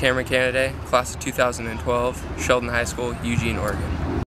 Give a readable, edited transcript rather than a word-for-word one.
Kameron Canaday, class of 2012, Sheldon High School, Eugene, Oregon.